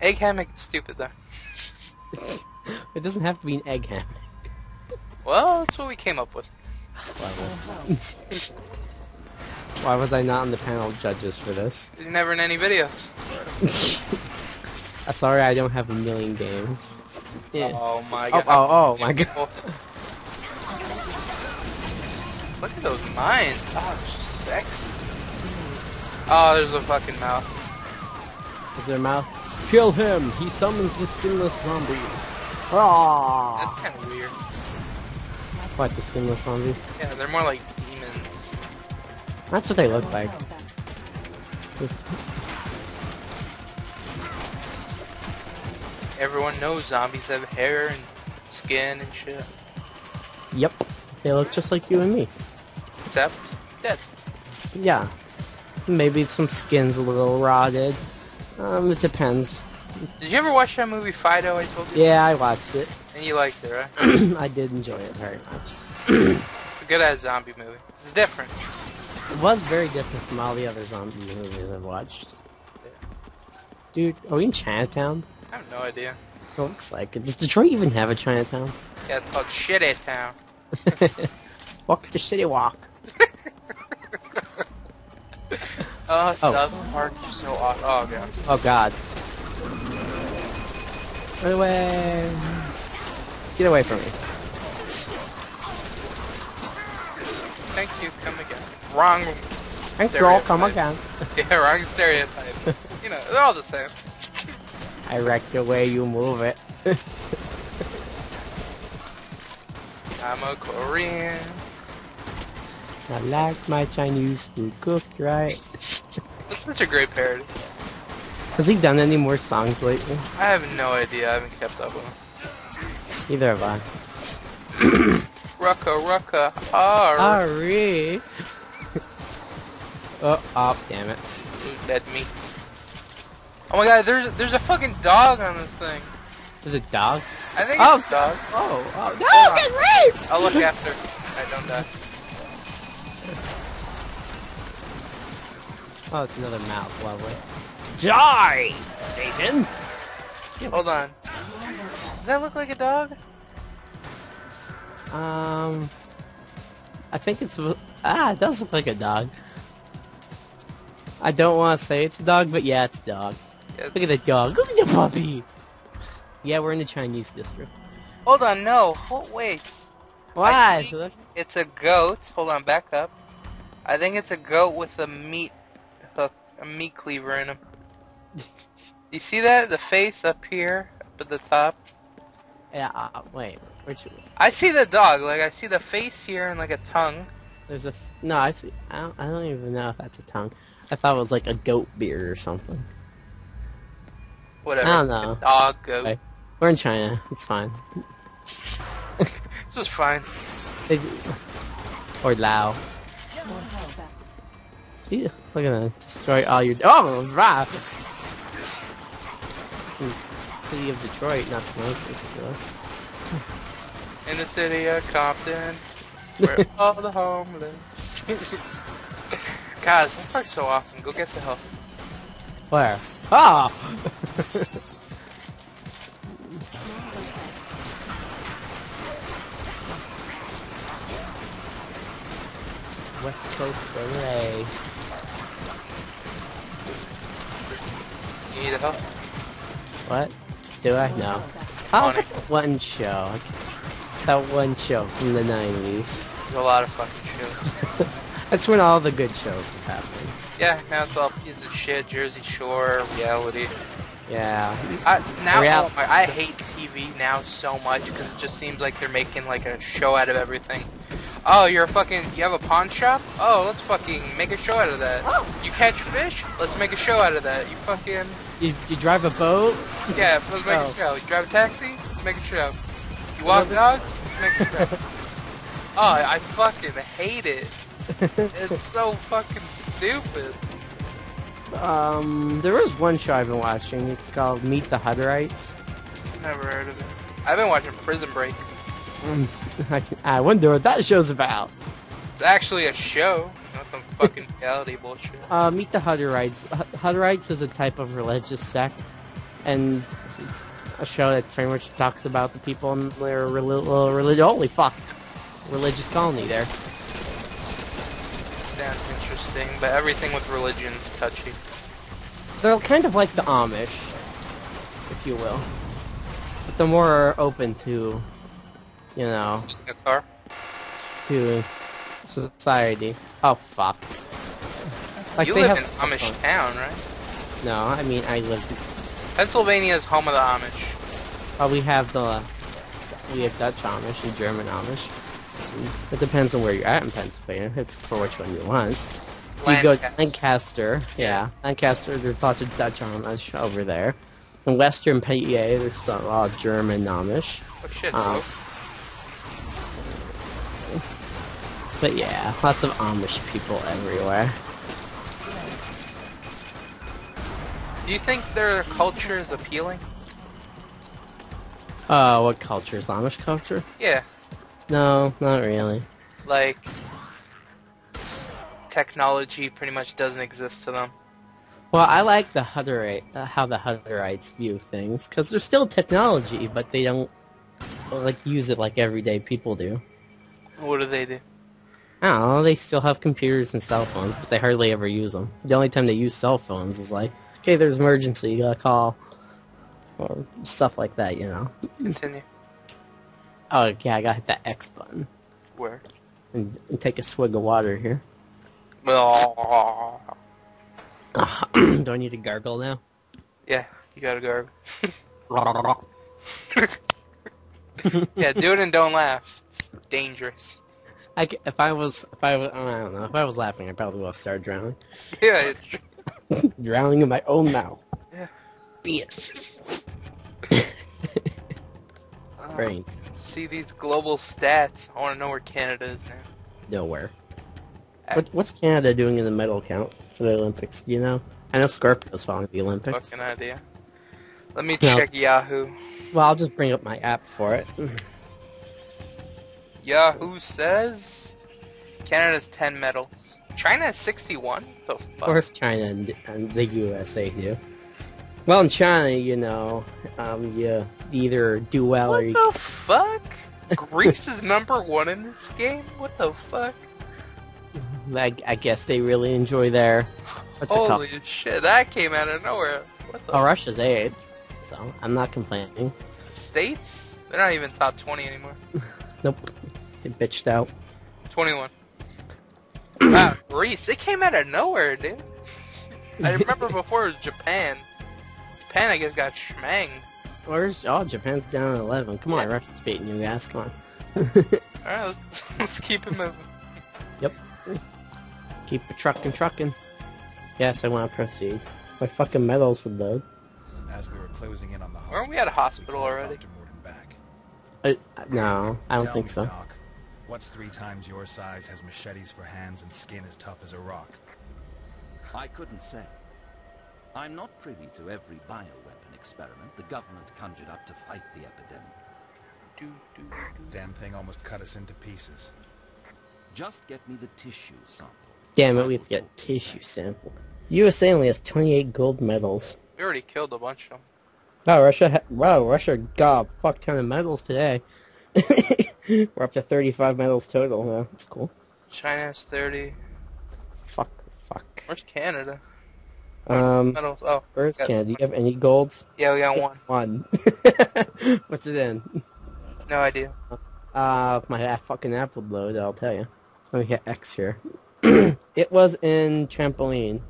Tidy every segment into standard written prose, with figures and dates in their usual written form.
Egg hammock is stupid though. It doesn't have to be an egg hammock. Well, that's what we came up with. Why was I not on the panel of judges for this? You're never in any videos. I'm sorry, I don't have a million games. Yeah. Oh my god. Oh my god. Look at those mines. Oh, it's just sexy. Oh, there's a fucking mouth. Is there a mouth? Kill him! He summons the skinless zombies. Aww. That's kind of weird. What, the skinless zombies? Yeah, they're more like demons. That's what they look like. Everyone knows zombies have hair and skin and shit. Yep. They look just like you and me. Except dead. Yeah. Maybe some skin's a little rotted. It depends. Did you ever watch that movie Fido I told you? Yeah, I watched it. And you liked it, right? I did enjoy it very much. It's a good-ass zombie movie. It's different. It was very different from all the other zombie movies I've watched. Yeah. Dude, are we in Chinatown? I have no idea. It looks like it. Does Detroit even have a Chinatown? Yeah, it's called Shitty Town. Walk the city walk. Oh, South Park, you're so awesome. Oh, God. Oh, God. Right away. Get away from me. Thank you, come again. Wrong Thank you all, come again. Yeah, wrong stereotype. You know, they're all the same. I wrecked the way you move it. I'm a Korean. I like my Chinese food cooked right. That's such a great parody. Has he done any more songs lately? I have no idea. I haven't kept up with him. Neither have I. Rucka Rucka Ali. Oh, damn it. Dead meat. Oh my god, there's a fucking dog on this thing. There's a dog? I think it's a dog. Oh, no, get raped! I'll look after. Alright, don't die. Oh, it's another mouth, lovely. Die, Satan! Hold on. Does that look like a dog? I think it's... it does look like a dog. I don't want to say it's a dog, but yeah, it's a dog. Yes. Look at the dog. Look at the puppy! Yeah, we're in the Chinese district. Hold on, no. Oh, wait. Why? It's a goat. Hold on, back up. I think it's a goat with a meat hook, a meat cleaver in him. You see that? The face up here, up at the top. Yeah. Wait. Which? I see the dog. Like I see the face here and like a tongue. There's a no. I see. I don't even know if that's a tongue. I thought it was like a goat beard or something. Whatever. I don't know. A dog, goat. Okay. We're in China. It's fine. This is fine. Or Lao. See, we're gonna destroy all your. Oh, right. City of Detroit, not the closest to us. In the city of Compton, where all the homeless. God, that works so often. Go get the help. Where? Ah! Oh! West Coast LA. You need a help? What? Do I? No. Oh, that's one show. That one show from the 90s. There's a lot of fucking shows. That's when all the good shows were happening. Yeah, now it's all pieces of shit, Jersey Shore, reality. Yeah. I hate TV now so much because it just seems like they're making like a show out of everything. Oh, you're a fucking, you have a pawn shop? Oh, let's fucking make a show out of that. Oh. You catch fish? Let's make a show out of that. You fucking... You drive a boat? Yeah, let's make a show. You drive a taxi? Let's make a show. You walk a dog? Let's make a show. Oh, I fucking hate it. It's so fucking stupid. There is one show I've been watching. It's called Meet the Hutterites. Never heard of it. I've been watching Prison Break. I wonder what that show's about. It's actually a show, not some fucking reality bullshit. Meet the Hutterites. Hutterites is a type of religious sect and it's a show that pretty much talks about the people in their religious colony there. Sounds interesting, but everything with religion's touchy. They're kind of like the Amish, if you will, but they're more open to, you know, using a car? To society. Oh fuck! Like, you live in Amish town, right? No, I mean I live. Pennsylvania is home of the Amish. Oh, we have Dutch Amish and German Amish. It depends on where you're at in Pennsylvania, for which one you want. You go to Lancaster, yeah. Lancaster, there's lots of Dutch Amish over there. In Western PA, there's a lot of German Amish. Oh shit, but yeah, lots of Amish people everywhere. Do you think their culture is appealing? What culture? Is Amish culture? Yeah. No, not really. Like, technology pretty much doesn't exist to them. Well, I like the how the Hutterites view things, because there's still technology, but they don't like use it like everyday people do. What do they do? I don't know, they still have computers and cell phones, but they hardly ever use them. The only time they use cell phones is like, okay, there's emergency, you gotta call, or stuff like that, you know. Continue. Oh, yeah, I gotta hit that X button. Where? And take a swig of water here. Do I need to gargle now? Yeah, you gotta gargle. Yeah, do it and don't laugh. It's dangerous. I don't know, if I was laughing, I probably would have started drowning. Yeah, it's true. Drowning in my own mouth. Yeah. Be it. Great. See these global stats. I want to know where Canada is now. Nowhere. What's Canada doing in the medal count for the Olympics? Do you know? I know Scorpio's following the Olympics. Fucking idea. Let me check Yahoo. Well, I'll just bring up my app for it. Yahoo says Canada's 10 medals. China has 61? The fuck? Of course China and the USA do. Well, in China, you know, you either do well or you... What the fuck? Greece is #1 in this game? What the fuck? I guess they really enjoy their... Holy shit, that came out of nowhere. What the fuck? Russia's 8th, so I'm not complaining. States? They're not even top 20 anymore. Nope. They bitched out. 21. Wow, Greece. They came out of nowhere, dude. I remember before it was Japan. Japan, I guess, got shmanged. Oh, Japan's down at 11. Come on, Russia's beating you guys. Come on. Alright, let's keep it moving. Yep. Keep it trucking. Yes, I want to proceed. My fucking medals would load. As we were closing in on the hospital, weren't we at a hospital already? No, I don't think so. Doc, what's 3 times your size, has machetes for hands, and skin as tough as a rock? I couldn't say. I'm not privy to every bioweapon experiment the government conjured up to fight the epidemic. Damn thing almost cut us into pieces. Just get me the tissue sample. Damn it, we have to get tissue sample. USA only has 28 gold medals. We already killed a bunch of them. Oh, Russia got a fuck ton of medals today. We're up to 35 medals total now. That's cool. China's 30. Fuck. Where's Canada? Medals. Oh, where's Canada? Do you have any golds? Yeah, we got one. What's it in? No idea. If my fucking app would load, I'll tell you. Let me hit X here. It was in trampoline.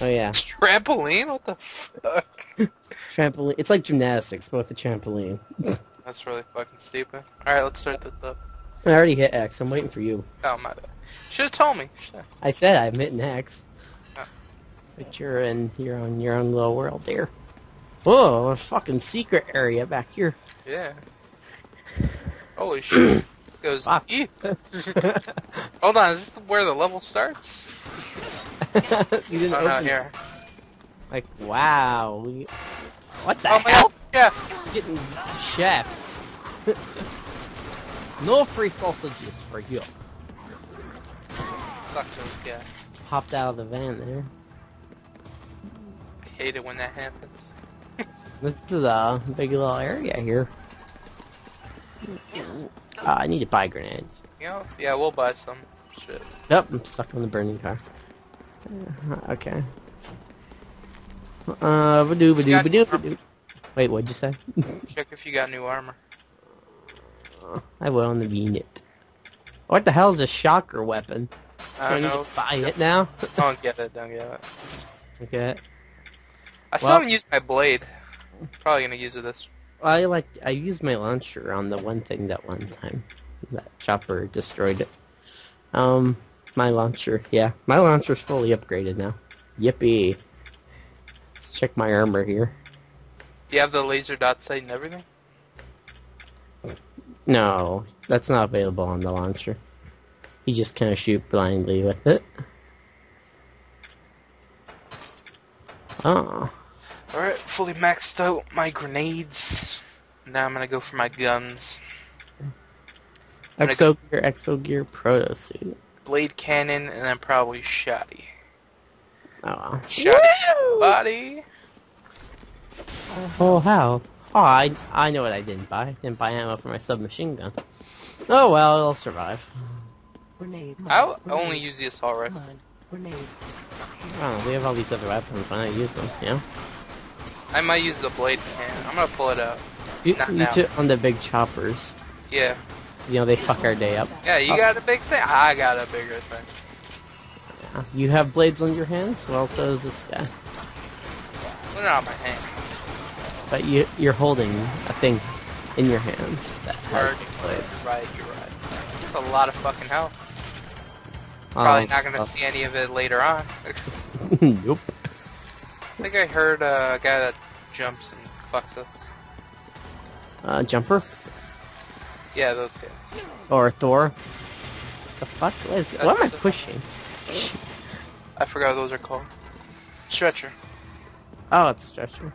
Oh yeah. Trampoline? What the fuck? Trampoline. It's like gymnastics, but with a trampoline. That's really fucking stupid. Alright, let's start this up. I already hit X. I'm waiting for you. Oh, my bad. Should've told me. I said I'm hitting X. Oh. But you're in your own little world there. Whoa, a fucking secret area back here. Yeah. Holy shit. Goes deep. Hold on, is this where the level starts? You didn't open here. Like, wow. What the hell? Chef. Getting chefs. No free sausages for you. Suck those guys. Popped out of the van there. I hate it when that happens. This is a big little area here. I need to buy grenades. Yeah, we'll buy some. Shit. Yep, I'm stuck on the burning car. Okay. Badoo. Wait, what'd you say? Check if you got new armor. I will in the unit. What the hell is a shocker weapon? I don't know. Buy it now? Don't get it. Okay. I still haven't used my blade. Probably gonna use it this. I used my launcher on the one thing that one time. That chopper destroyed it. My launcher, yeah. My launcher's fully upgraded now. Yippee. Let's check my armor here. Do you have the laser dot sight and everything? No, that's not available on the launcher. You just kind of shoot blindly with it. Oh. Alright, fully maxed out my grenades. Now I'm gonna go for my guns. Exo gear, proto suit. Blade cannon, and then probably shotty. Oh. Shotty body. Oh, how? Oh, I know what I didn't buy. I didn't buy ammo for my submachine gun. Oh well, it'll survive. I'll only use the assault rifle. Oh, we have all these other weapons. Why not use them? Yeah. I might use the blade cannon. I'm gonna pull it out. You took on the big choppers. Yeah. You know, they fuck our day up. Yeah, you got a big thing? I got a bigger thing. Yeah. You have blades on your hands? Well, so does this guy. They're not on my hands. But you're holding a thing in your hands that has blades. Right, you're right. That's a lot of fucking health. Probably not gonna see any of it later on. Nope. I think I heard a guy that jumps and fucks us. Jumper? Yeah, those guys. Or Thor. The fuck? What am I pushing? I forgot what those are called. Stretcher. Oh, it's stretcher.